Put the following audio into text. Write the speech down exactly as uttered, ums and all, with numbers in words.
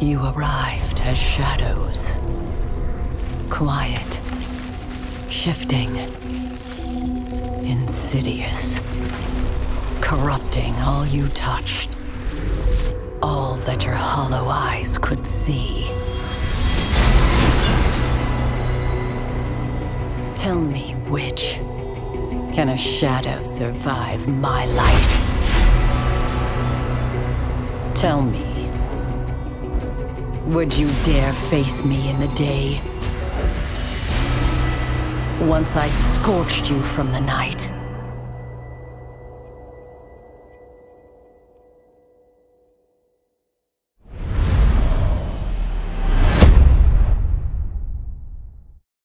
You arrived as shadows. Quiet, shifting, insidious, corrupting all you touched, all that your hollow eyes could see. Tell me, witch, can a shadow survive my light? Tell me, would you dare face me in the day? Once I've scorched you from the night,